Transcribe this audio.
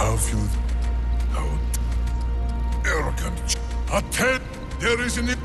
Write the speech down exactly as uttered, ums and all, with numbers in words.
How few... How arrogant... Attend! There is an...